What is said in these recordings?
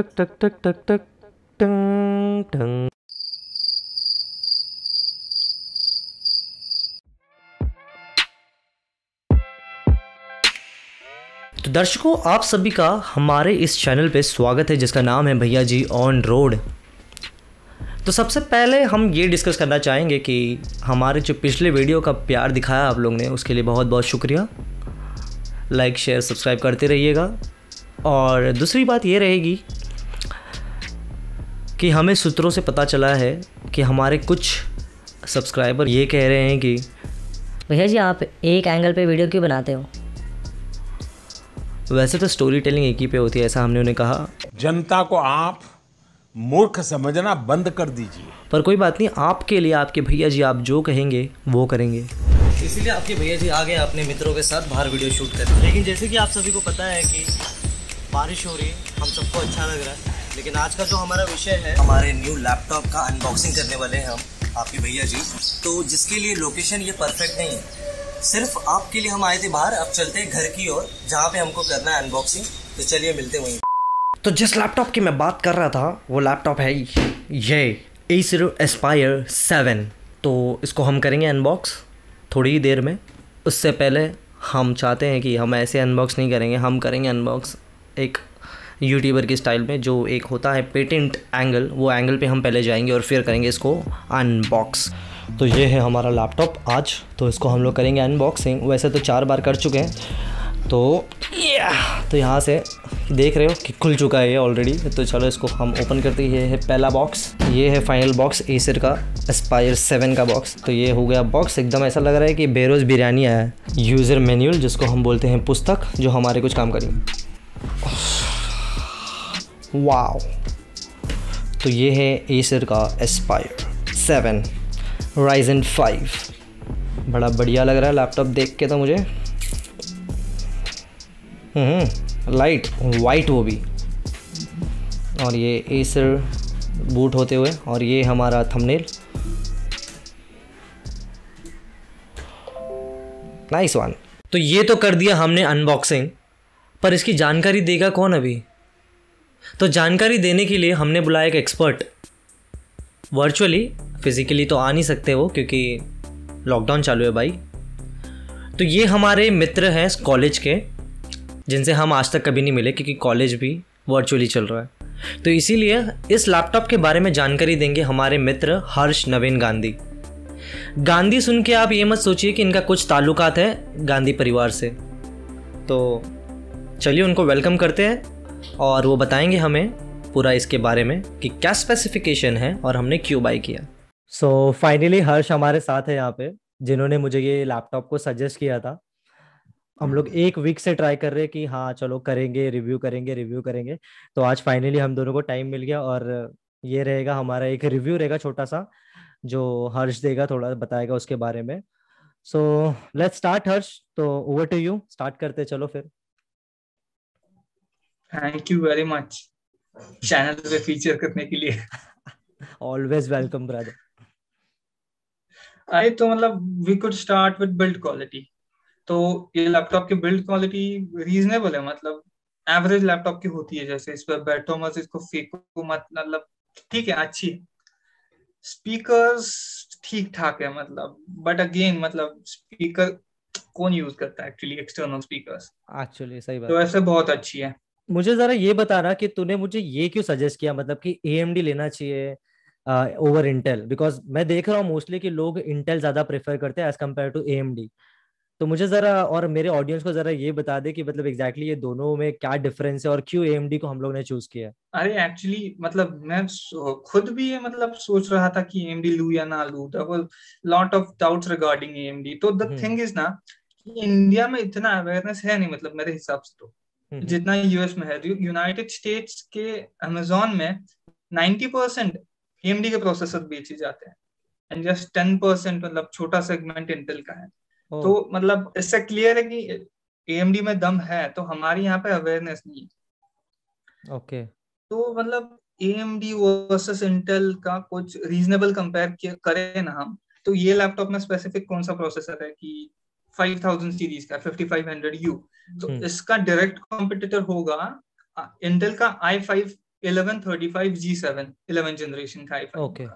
टक टक टक टक टक टंग टंग। तो दर्शकों, आप सभी का हमारे इस चैनल पे स्वागत है जिसका नाम है भैया जी ऑन रोड। तो सबसे पहले हम ये डिस्कस करना चाहेंगे कि हमारे जो पिछले वीडियो का प्यार दिखाया आप लोग ने, उसके लिए बहुत बहुत शुक्रिया। लाइक शेयर सब्सक्राइब करते रहिएगा। और दूसरी बात ये रहेगी कि हमें सूत्रों से पता चला है कि हमारे कुछ सब्सक्राइबर ये कह रहे हैं कि भैया जी आप एक एंगल पे वीडियो क्यों बनाते हो, वैसे तो स्टोरी टेलिंग एक ही पे होती है, ऐसा हमने उन्हें कहा। जनता को आप मूर्ख समझना बंद कर दीजिए। पर कोई बात नहीं, आपके लिए आपके भैया जी आप जो कहेंगे वो करेंगे, इसीलिए आपके भैया जी आ गए अपने मित्रों के साथ बाहर वीडियो शूट करने। लेकिन जैसे कि आप सभी को पता है कि बारिश हो रही है, हम सबको अच्छा लग रहा है, लेकिन आज का जो हमारा विषय है, हमारे न्यू लैपटॉप का अनबॉक्सिंग करने वाले हैं हम आपके भैया जी, तो जिसके लिए लोकेशन ये परफेक्ट नहीं है। सिर्फ आपके लिए हम आए थे बाहर, अब चलते हैं घर की ओर जहाँ पे हमको करना है अनबॉक्सिंग। तो चलिए मिलते वहीं। तो जिस लैपटॉप की मैं बात कर रहा था वो लैपटॉप है ये Acer Aspire 7। तो इसको हम करेंगे अनबॉक्स थोड़ी ही देर में। उससे पहले हम चाहते हैं कि हम ऐसे अनबॉक्स नहीं करेंगे, हम करेंगे अनबॉक्स एक यूट्यूबर के स्टाइल में, जो एक होता है पेटेंट एंगल, वो एंगल पे हम पहले जाएंगे और फिर करेंगे इसको अनबॉक्स। तो ये है हमारा लैपटॉप आज, तो इसको हम लोग करेंगे अनबॉक्सिंग। वैसे तो 4 बार कर चुके हैं। तो यहाँ से देख रहे हो कि खुल चुका है ये ऑलरेडी। तो चलो इसको हम ओपन करते हैं। ये है पहला बॉक्स, ये है फाइनल बॉक्स Acer का Aspire 7 का बॉक्स। तो ये हो गया बॉक्स, एकदम ऐसा लग रहा है कि बेरोज़ बिरयानी आया है। यूज़र मैन्यूल, जिसको हम बोलते हैं पुस्तक, जो हमारे कुछ काम करेंगे। वाओ, तो ये है Acer का Aspire 7 Ryzen 5। बड़ा बढ़िया लग रहा है लैपटॉप देख के तो मुझे। लाइट वाइट वो भी, और ये Acer बूट होते हुए, और ये हमारा थंबनेल। Nice one. तो ये तो कर दिया हमने अनबॉक्सिंग, पर इसकी जानकारी देगा कौन अभी? तो जानकारी देने के लिए हमने बुलाया एक एक्सपर्ट। वर्चुअली, फिजिकली तो आ नहीं सकते वो, क्योंकि लॉकडाउन चालू है भाई। तो ये हमारे मित्र हैं कॉलेज के, जिनसे हम आज तक कभी नहीं मिले क्योंकि कॉलेज भी वर्चुअली चल रहा है। तो इसीलिए इस लैपटॉप के बारे में जानकारी देंगे हमारे मित्र हर्षनवीन गांधी। गांधी सुन के आप ये मत सोचिए कि इनका कुछ ताल्लुकात है गांधी परिवार से। तो चलिए उनको वेलकम करते हैं, और वो बताएंगे हमें पूरा इसके बारे में कि क्या स्पेसिफिकेशन है और हमने क्यों बाई किया। सो फाइनली हर्ष हमारे साथ है यहाँ पे, जिन्होंने मुझे ये लैपटॉप को सजेस्ट किया था। हम लोग 1 वीक से ट्राई कर रहे हैं कि हाँ चलो करेंगे, रिव्यू करेंगे। तो आज फाइनली हम दोनों को टाइम मिल गया, और ये रहेगा हमारा एक रिव्यू रहेगा छोटा सा, जो हर्ष देगा, थोड़ा बताएगा उसके बारे में। सो लेट्स स्टार्ट हर्ष, तो ओवर टू यू, स्टार्ट करते चलो फिर। Thank you very much channel पे फीचर करने के लिए। Always welcome brother. आई तो मतलब we could start with build quality. तो ये लैपटॉप की बिल्ड क्वालिटी रीजनेबल है, मतलब एवरेज लैपटॉप की होती है। जैसे इस पर बैठो मत, इसको फेंको मत, मतलब ठीक है, अच्छी। स्पीकर्स ठीक ठाक है मतलब, बट अगेन मतलब स्पीकर कौन यूज करता है एक्चुअली, एक्सटर्नल स्पीकर्स। एक्चुअली सही बात। तो ऐसे बहुत अच्छी है। मुझे जरा ये बताना कि तूने मुझे ये क्यों सजेस्ट किया, मतलब कि AMD लेना चाहिए ओवर इंटेल? बिकॉज मैं देख रहा हूँ मोस्टली कि लोग इंटेल ज्यादा प्रेफर करते हैं एज कम्पेयर टू AMD। तो मुझे जरा और मेरे ऑडियंस को जरा ये बता दे कि मतलब एग्जैक्टली ये दोनों में क्या डिफरेंस है, और क्यों AMD को हम लोग ने चूज किया। अरे एक्चुअली मतलब मैं खुद भी ये मतलब सोच रहा था कि AMD लूं या ना लूं। There was lot of doubts regarding AMD। तो द थिंग इज ना, इंडिया में इतना अवेयरनेस है नहीं, मतलब मेरे हिसाब से तो जितना यूएस में है। यूनाइटेड स्टेट्स के अमेजोन में 90% AMD के प्रोसेसर बेचे जाते हैं, एंड जस्ट 10% मतलब छोटा सेगमेंट इंटेल का है। तो मतलब इससे क्लियर है कि AMD में दम है, तो हमारी यहाँ पे अवेयरनेस नहीं है। ओके, तो मतलब AMD वर्सेस इंटेल का कुछ रीजनेबल कंपेयर करें ना हम। तो ये लैपटॉप में स्पेसिफिक कौन सा प्रोसेसर है कि 5000 सीरीज का 5500U, तो इसका डायरेक्ट कॉम्पिटिटर होगा इंटेल का i5 1135G7 11 जनरेशन का i5 ओके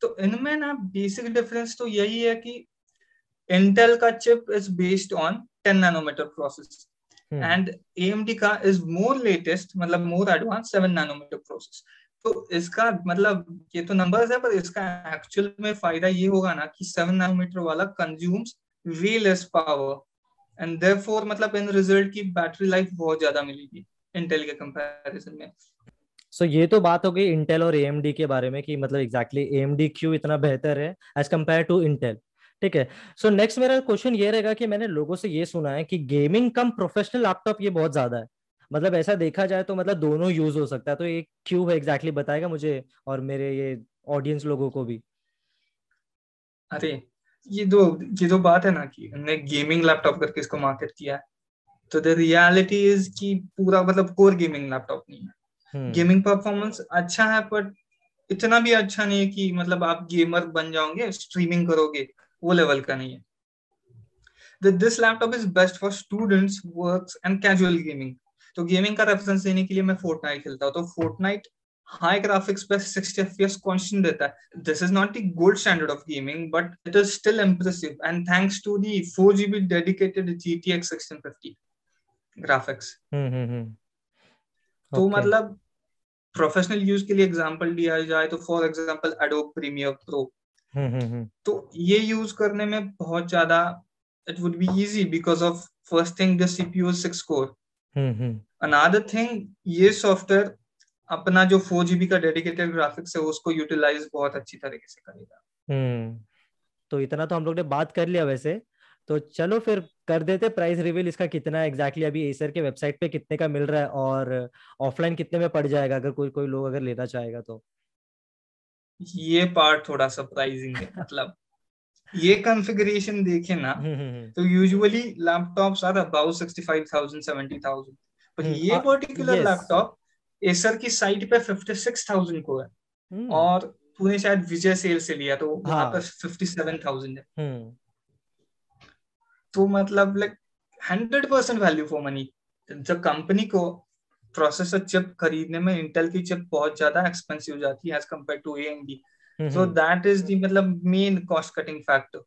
तो इनमें ना बेसिक डिफरेंस तो यही है कि इंटेल का chip is based on 10 nanometer process and AMD का इज मोर लेटेस्ट मतलब मोर एडवांस 7 नैनोमीटर प्रोसेस। तो इसका मतलब ये तो नंबर्स है पर इसका एक्चुअल में फायदा ये होगा ना कि 7 नैनोमीटर वाला consumes way less power and therefore मतलब इन रिजल्ट की बैटरी लाइफ बहुत ज्यादा मिलेगी इंटेल के कंपैरिजन में। सो ये तो बात हो गई इंटेल और AMD के बारे में कि मतलब एग्जैक्टली AMD क्यों इतना बेहतर है एज कंपेयर टू इंटेल, ठीक है। सो नेक्स्ट मेरा क्वेश्चन ये रहेगा कि मैंने लोगों से ये सुना है कि गेमिंग कम प्रोफेशनल लैपटॉप ये बहुत ज्यादा है, मतलब ऐसा देखा जाए तो मतलब दोनों यूज हो सकता है, तो ये क्यों है एग्जैक्टली बताएगा मुझे और मेरे ये ऑडियंस लोगों को भी। अरे ये दो बात है ना कि हमने गेमिंग लैपटॉप करके इसको मार्केट किया है तो द रियलिटी इज कि पूरा मतलब कोर गेमिंग लैपटॉप नहीं है। गेमिंग परफॉर्मेंस अच्छा है बट इतना भी अच्छा नहीं है कि मतलब आप गेमर बन जाओगे स्ट्रीमिंग करोगे, वो लेवल का नहीं है। This laptop is best for students works and casual gaming. तो गेमिंग का रेफरेंस देने के लिए मैं फोर्टनाइट खेलता हूँ तो फोर्टनाइट हाई ग्राफिक्स पे 60 एफपीएस कांस्टेंट देता है। This is not the gold standard of gaming but it is still impressive and thanks to the 4GB dedicated GTX 1650 graphics. तो मतलब प्रोफेशनल यूज के लिए एग्जांपल दिया जाए तो for example Adobe Premiere Pro तो ये यूज करने में बहुत ज्यादा it would be easy because of first thing the CPU 6 core. Another thing ये सॉफ्टवेयर अपना जो 4GB का डेडिकेटेड ग्राफिक्स है उसको यूटिलाइज बहुत अच्छी तरीके से करेगा। तो इतना तो हम लोग ने बात कर लिया वैसे, तो चलो फिर कर देते प्राइस रिवील इसका कितना एग्जैक्टली अभी एसर के वेबसाइट पे कितने का मिल रहा है और ऑफलाइन कितने में पड़ जाएगा अगर कोई लोग अगर लेना चाहेगा तो। ये पार्ट थोड़ा सरप्राइजिंग है मतलब ये कॉन्फ़िगरेशन देखे ना तो यूजुअली लैपटॉप्स आर अबाउट 65,000 70,000 पर ये पर्टिकुलर लैपटॉप एसर की साइट पे 56,000 को है और तूने शायद विजय सेल से लिया तो वहां पर 57,000 है। तो मतलब लाइक 100% वैल्यू फॉर मनी। जब कंपनी को प्रोसेसर चिप खरीदने में इंटेल की चिप बहुत ज्यादा एक्सपेंसिव हो जाती है as compare to AMD so that is the मतलब मेन कॉस्ट कटिंग फैक्टर।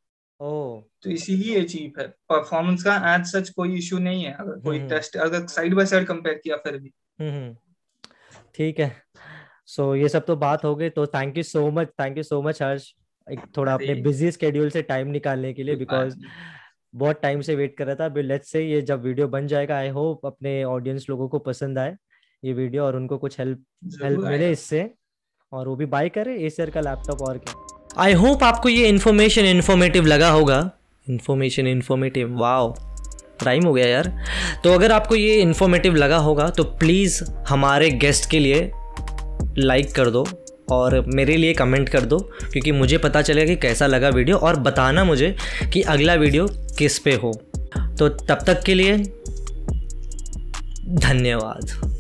तो इसीलिए चीप है, परफॉर्मेंस का एज सच कोई इश्यू नहीं है अगर कोई टेस्ट अगर साइड बाय साइड कंपेयर किया फिर भी। ठीक है। सो ये सब तो बात हो गई, तो thank you so much Harsh थोड़ा अपने बिजी स्केड्यूल से टाइम निकालने के लिए बिकॉज बहुत टाइम से वेट कर रहा था। अभी लेट्स से ये जब वीडियो बन जाएगा आई होप अपने ऑडियंस लोगों को पसंद आए ये वीडियो और उनको कुछ हेल्प मिले इससे और वो भी बाय करे एसर का लैपटॉप। और क्या आई होप आपको ये इन्फॉर्मेशन इन्फॉर्मेटिव लगा होगा। इन्फॉर्मेटिव वाओ टाइम हो गया यार। तो अगर आपको ये इन्फॉर्मेटिव लगा होगा तो प्लीज़ हमारे गेस्ट के लिए लाइक कर दो और मेरे लिए कमेंट कर दो क्योंकि मुझे पता चलेगा कि कैसा लगा वीडियो और बताना मुझे कि अगला वीडियो किस पे हो। तो तब तक के लिए धन्यवाद।